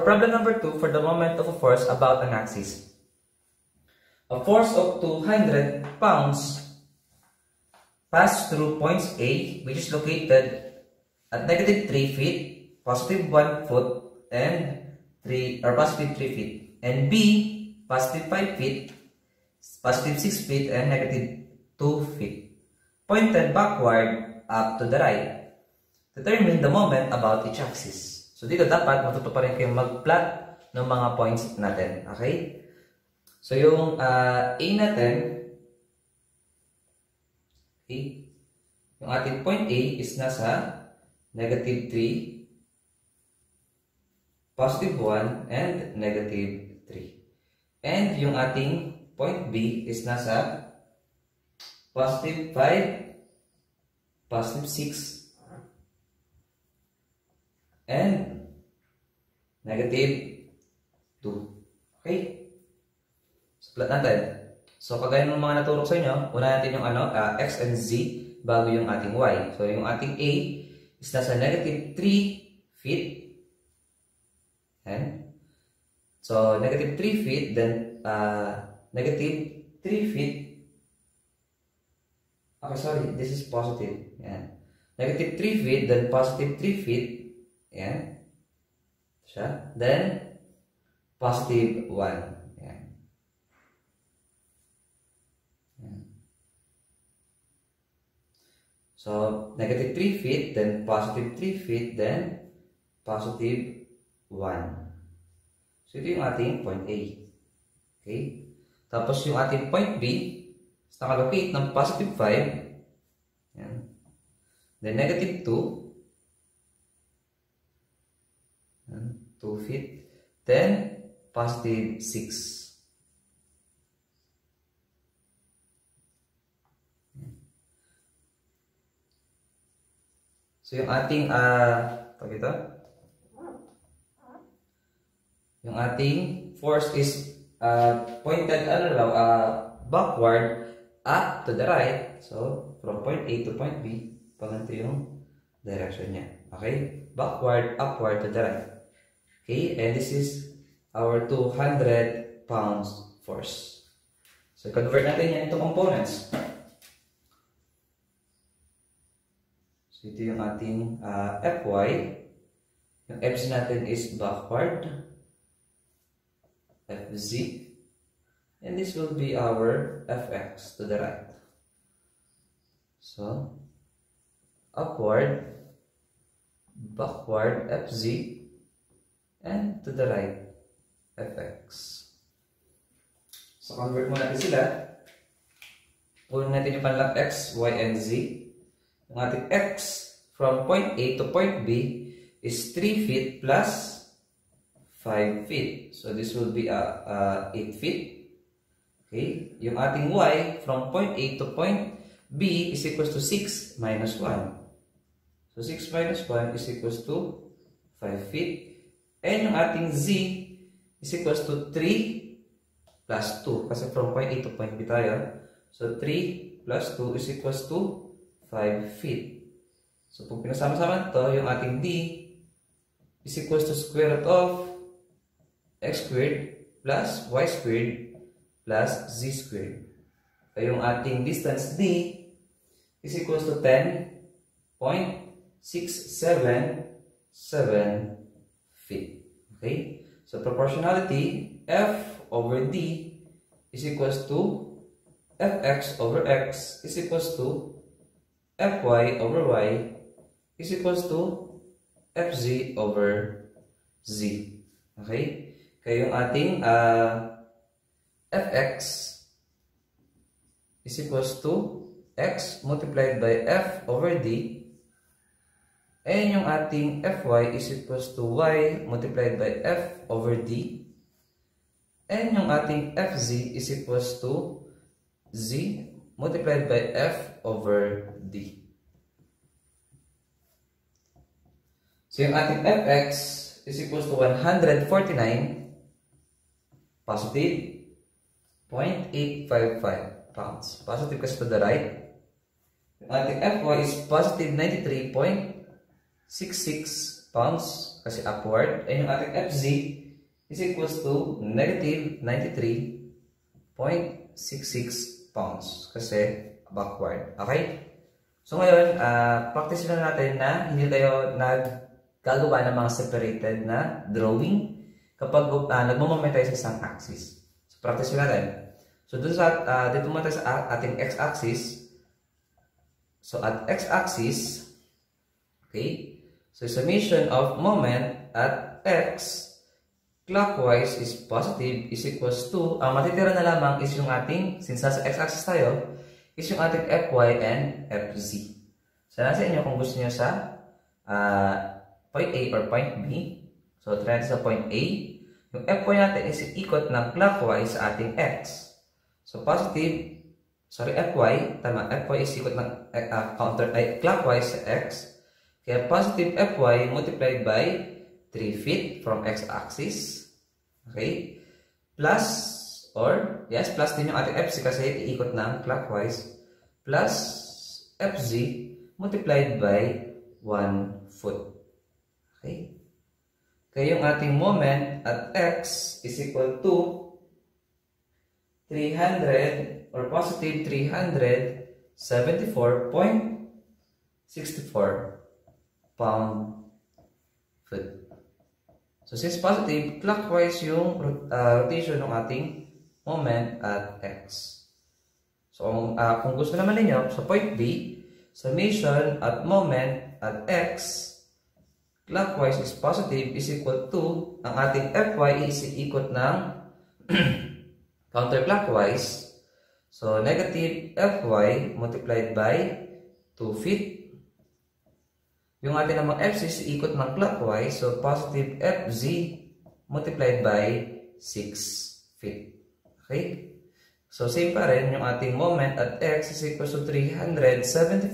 for problem number 2 for the moment of a force about an axis. A force of 200 pounds passed through points A, which is located at -3 feet, positive 1 foot, and positive 3 feet, and B, positive 5 feet, positive 6 feet, and -2 feet, pointed backward up to the right. Determine the moment about each axis. So dito dapat matuto pa rin kayong mag-plot ng mga points natin. Okay? So yung A natin, okay, yung ating point A is nasa -3, positive 1, and -3. And yung ating point B is nasa positive 5, positive 6, and -2. Okay? So, plot natin. So, kagaya ng mga naturo sa inyo, una natin yung X and Z bago yung ating Y. So, yung ating A is nasa -3 feet. And so -3 feet, then -3 feet. Okay, sorry, this is positive. Yeah. -3 feet, then +3 feet. Yeah. Siya. Then +1. Yeah. Yeah. So -3 feet, then +3 feet, then +1. So, ito yung ating point A. Okay? Tapos, yung ating point B, nakalocate ng +5. Yan. Then, -2. Yan. 2 feet. Then, +6. Yan. So, yung ating, yung ating force is pointed backward up to the right. So, from point A to point B, paganto yung direction niya. Okay? Backward, upward to the right. Okay? And this is our 200 pounds force. So, convert natin yan into components. So, ito yung ating Fy. Yung Fz natin is backward. Fz, and this will be our Fx to the right. So, upward, backward, Fz, and to the right, Fx. So, convert muna natin sila. Kunin natin yung panlap x, y, and z. Yung ating x from point A to point B is 3 feet plus 5 feet. So, this will be 8 feet. Okay? Yung ating y from point A to point B is equals to 6 minus 1. So, 6 minus 1 is equals to 5 feet. And yung ating z is equals to 3 plus 2. Kasi from point A to point B tayo. So, 3 plus 2 is equals to 5 feet. So, kung pinasama-sama ito, yung ating d is equals to square root of x squared plus y squared plus z squared. So, yung ating distance d is equals to 10.677 feet. Okay? So, proportionality, f over d is equals to fx over x is equals to fy over y is equals to fz over z. Okay? Kaya yung ating fx is equals to x multiplied by f over d, and yung ating fy is equals to y multiplied by f over d, and yung ating fz is equals to z multiplied by f over d. So yung ating fx is equals to 149 positive 0.855 pounds. Positive kasi to the right. Yung ating Fy is positive 93.66 pounds kasi upward, ay yung ating FZ is equals to negative 93.66 pounds kasi backward. Okay? So ngayon, practice na natin na hindi tayo naggagawa ng mga separated na drawing kapag nagmo-moment tayo sa isang axis. So practice na natin. So dun sa, dito muna tayo sa ating x-axis. So at x-axis, okay, so summation of moment at x clockwise is positive is equals to, ang matitira na lamang is yung ating, since nasa x-axis tayo, is yung ating Fy and Fz. So, nasa inyo kung gusto nyo sa point A or point B. So, try natin sa point A. Yung Fy natin is ikot ng clockwise sa ating x. So, Fy is ikot ng clockwise sa x. Kaya, positive Fy multiplied by 3 feet from x-axis, okay, plus, or, yes, plus din yung ating fz kasi iikot ng clockwise, plus fz multiplied by 1 foot, okay. Kaya yung ating moment at x is equal to 300, or positive 374.64 pound foot. So, since positive, clockwise yung rotation ng ating moment at x. So, kung gusto naman ninyo, sa point B, summation at moment at x, clockwise is positive is equal to, ang ating Fy is ikot ng counterclockwise. So, negative Fy multiplied by 2 feet. Yung atin namang Fz is ikot ng clockwise, so positive Fz multiplied by 6 feet. Okay? So, same pa rin yung ating moment at x is equal to 374.64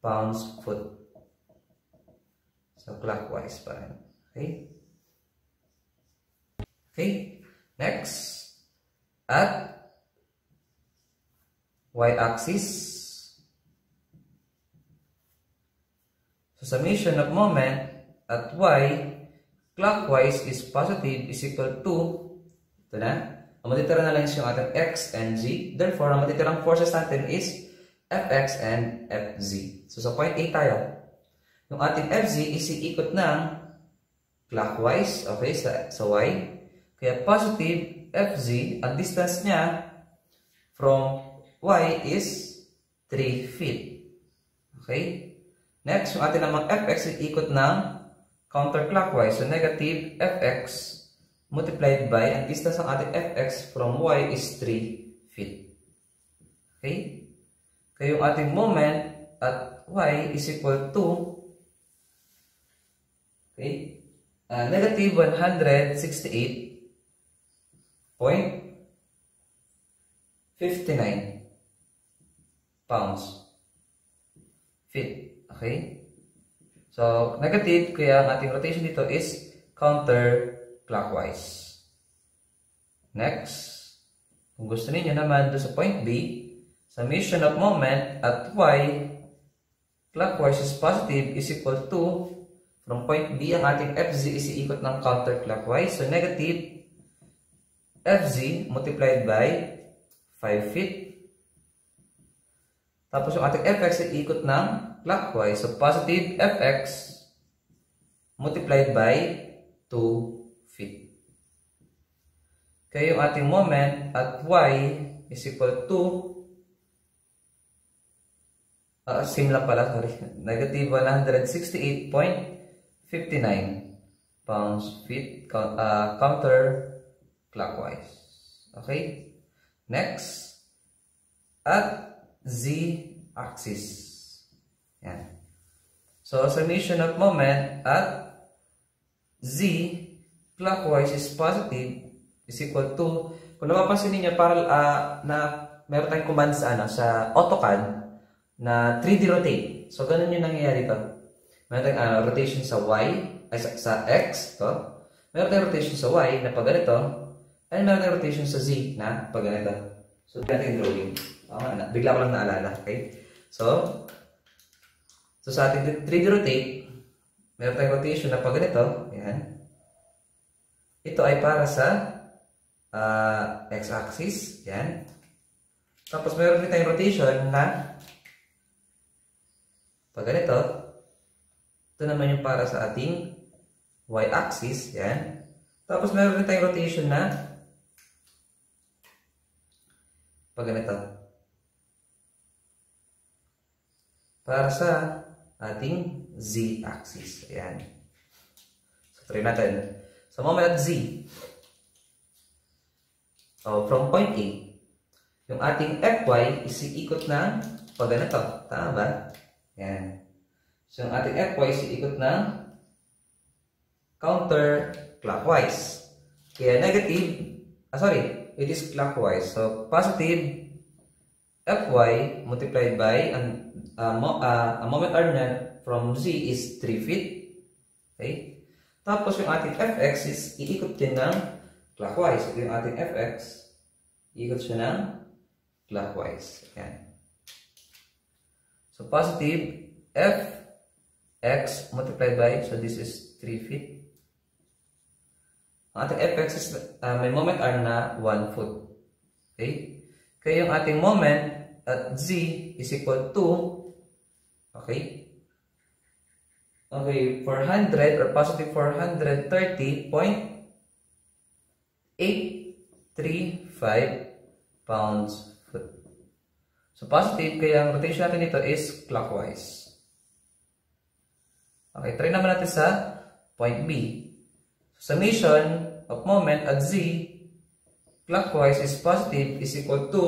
pounds foot. So, clockwise pa rin. Okay? Okay? Next, at y-axis. So, summation of moment at y clockwise is positive is equal to, ito na, ang matitira na lang yung ating x and g. Therefore, ang matitirang forces natin is fx and fz. So, sa point A tayo. Yung ating fz is ikot ng clockwise, okay, sa y. Kaya positive fz, ang distance niya from y is 3 feet. Okay? Next, yung atin namang fx is ikot ng counterclockwise. So, negative fx multiplied by, ang distance ng ating fx from y is 3 feet. Okay? Kaya yung ating moment at y is equal to, okay, negative 168.59 pounds feet. Okay? So, negative, kaya ang ating rotation dito is counterclockwise. Next, kung gusto ninyo naman doon sa point B, summation of moment at y clockwise is positive is equal to, from point B, ang ating fz is ikot ng counterclockwise. So, negative fz multiplied by 5 feet. Tapos yung ating fx ay ikot ng clockwise. So, positive fx multiplied by 2 feet. Kaya yung ating moment at y is equal to, same lang pala, sorry, negative 168.59 pounds feet counter clockwise. Okay? Next, at z-axis. Yan. So, summation of moment at z clockwise is positive is equal to, kung napapansin ninyo, para na meron tayong command sa, sa AutoCAD na 3D rotate. So, ganun yung nangyayari ito. Meron tayong rotation sa y, ay sa x, ito. Meron tayong rotation sa y na pag ganito, and meron tayong rotation sa z na pag ganito. So, ganito yung drawing. Bigla ko lang naalala, okay? So, So sa ating 3D rotate, meron tayong rotation na pag ganito, yan. Ito ay para sa x-axis, yan. Tapos meron din tayong rotation na pag ganito, ito naman yung para sa ating y-axis, yan. Tapos meron din tayong rotation na pag ganito, para sa ating z-axis, ayan. So, try natin. So, moment at z. So, from point A, yung ating fy is iikot ng pag ganito. Tama ba? Ayan. So, yung ating fy is iikot ng counterclockwise. Kaya negative, it is clockwise. So, positive fy multiplied by a moment ordinate from z is 3 feet. Okay? Tapos yung ating fx is iikot din ng clockwise. Yung ating fx, iikot siya ng clockwise. Ayan. So, positive fx multiplied by, so this is 3 feet. Ang ating fx is may moment r na 1 foot. Okay? Kaya yung ating moment at z is equal to, okay, 400 or positive 430.835 pounds foot. So positive, kaya ang rotation natin nito is clockwise. Okay, try naman natin sa point B. Summation of moment at z clockwise is positive is equal to,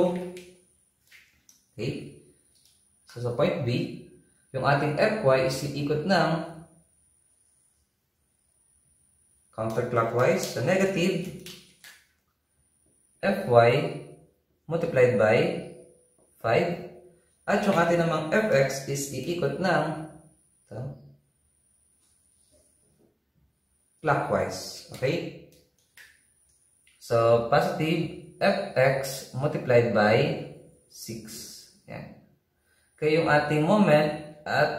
okay, so sa point B, yung ating fy is iikot ng counterclockwise, so negative fy multiplied by 5, at yung ating namang fx is iikot ng clockwise, okay? So, positive fx multiplied by 6. Yan. Kaya yung ating moment at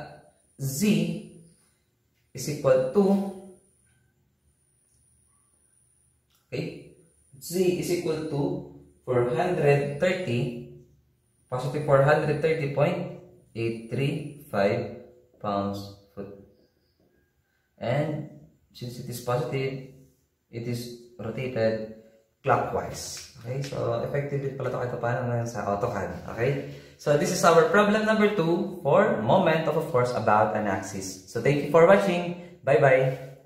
z is equal to, okay? Z is equal to 430, positive 430.835 pounds foot. And since it is positive, it is rotated clockwise. Okay, so effectively pala ito kahit paano ngayon sa AutoCAD. Okay, so this is our problem number 2 for moment of force about an axis. So thank you for watching. Bye-bye.